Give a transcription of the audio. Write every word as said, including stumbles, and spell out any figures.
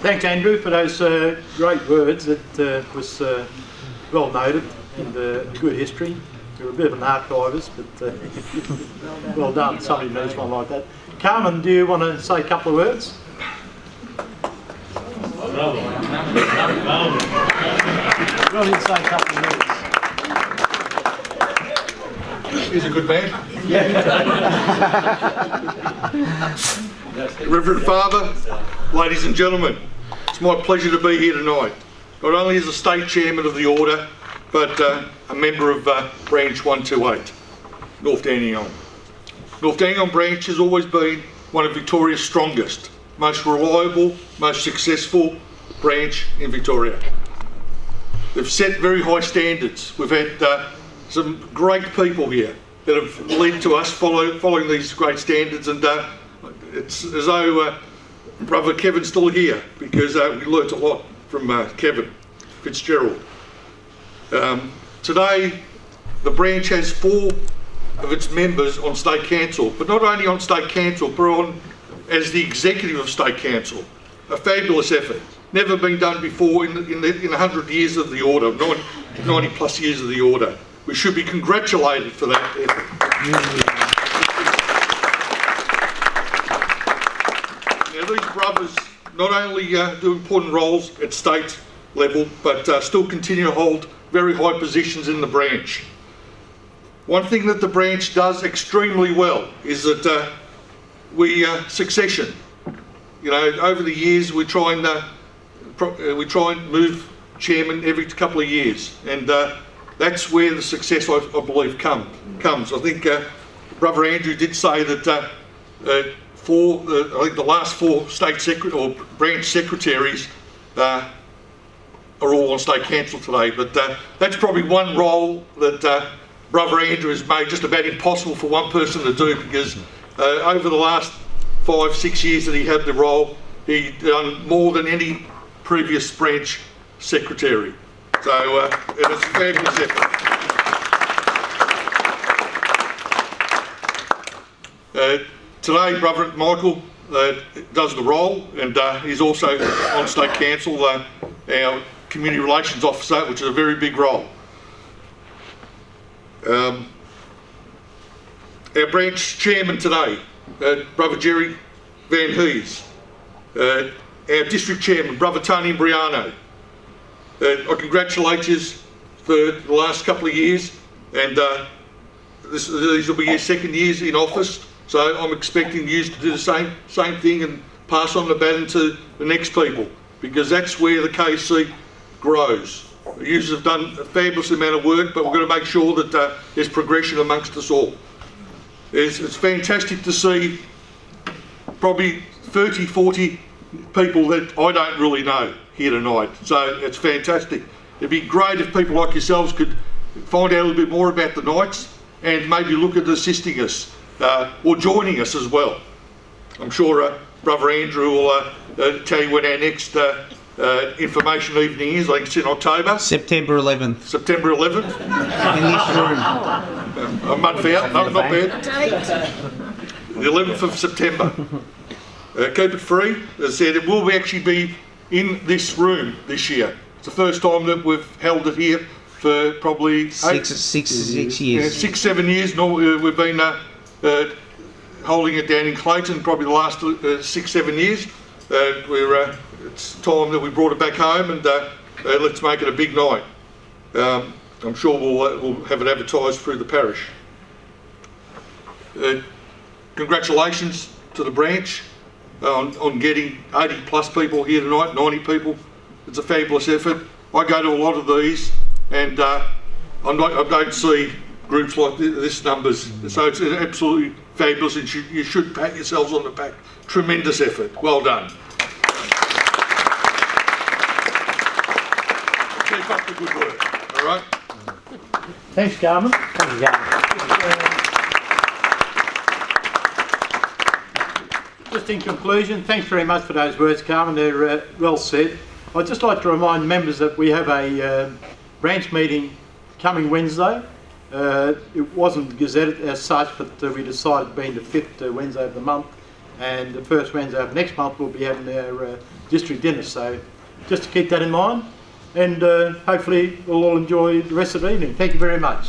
Thanks, Andrew, for those uh, great words. It uh, was uh, well noted and uh, good history. You're a bit of an archivist, but uh, well done. Somebody needs one like that. Carmen, do you want to say a couple of words? Well done. Say a couple of words. He's a good man. Yeah. Reverend Father, ladies and gentlemen, it's my pleasure to be here tonight, not only as the State Chairman of the Order, but uh, a member of uh, Branch one two eight, North Dandenong. North Dandenong Branch has always been one of Victoria's strongest, most reliable, most successful branch in Victoria. They've set very high standards. We've had uh, some great people here that have led to us follow, following these great standards, and uh, it's as though uh, Brother Kevin's still here, because uh, we learnt a lot from uh, Kevin Fitzgerald. Um, today, the branch has four of its members on State Council, but not only on State Council, but on as the Executive of State Council. A fabulous effort, never been done before in the, in the, in one hundred years of the Order, ninety plus years of the Order. We should be congratulated for that effort. These brothers not only uh, do important roles at state level, but uh, still continue to hold very high positions in the branch. One thing that the branch does extremely well is that uh, we uh, succession. You know, over the years we try and uh, pro uh, we try and move chairman every couple of years, and uh, that's where the success, I, I believe, come comes. I think uh, Brother Andrew did say that. Uh, uh, Four, uh, I think the last four state secret or branch secretaries uh, are all on State Council today, but uh, that's probably one role that uh, Brother Andrew has made just about impossible for one person to do, because uh, over the last five, six years that he had the role, he done more than any previous branch secretary. So uh, it was a fabulous effort. Uh, Today, Brother Michael uh, does the role, and uh, he's also on State Council, uh, our Community Relations Officer, which is a very big role. Um, our branch chairman today, uh, Brother Jerry Van Hees. Uh, our district chairman, Brother Tony Briano. Uh, I congratulate you for the last couple of years, and uh, this, these will be your second years in office. So I'm expecting you to do the same same thing and pass on the baton to the next people, because that's where the K C grows. You have done a fabulous amount of work, but we're going to make sure that uh, there's progression amongst us all. It's, it's fantastic to see probably thirty, forty people that I don't really know here tonight. So it's fantastic. It'd be great if people like yourselves could find out a little bit more about the Knights and maybe look at assisting us. Uh, or joining us as well. I'm sure uh, Brother Andrew will uh, uh, tell you when our next uh, uh, information evening is. I think it's in October. September eleventh. September eleventh. In this room. Uh, a month out. No, not bad. The eleventh of September. Uh, keep it free. As I said, it will actually be in this room this year. It's the first time that we've held it here for probably six, eight, six, six years. Uh, six, seven years. Normally, uh, we've been... Uh, Uh, holding it down in Clayton probably the last uh, six, seven years. Uh, we're, uh, it's time that we brought it back home, and uh, uh, let's make it a big night. Um, I'm sure we'll, uh, we'll have it advertised through the parish. Uh, congratulations to the branch on, on getting eighty plus people here tonight, ninety people. It's a fabulous effort. I go to a lot of these, and uh, I'm not, I don't see groups like this numbers, so it's absolutely fabulous, and you should pat yourselves on the back. Tremendous effort, well done. Keep up the good work, all right? Thanks, Carmen. Thank you, Carmen. Just in conclusion, thanks very much for those words, Carmen, they're uh, well said. I'd just like to remind members that we have a uh, branch meeting coming Wednesday. Uh, it wasn't gazetted as such, but uh, we decided being the fifth uh, Wednesday of the month, and the first Wednesday of next month we'll be having our uh, district dinner, so just to keep that in mind, and uh, hopefully we'll all enjoy the rest of the evening. Thank you very much.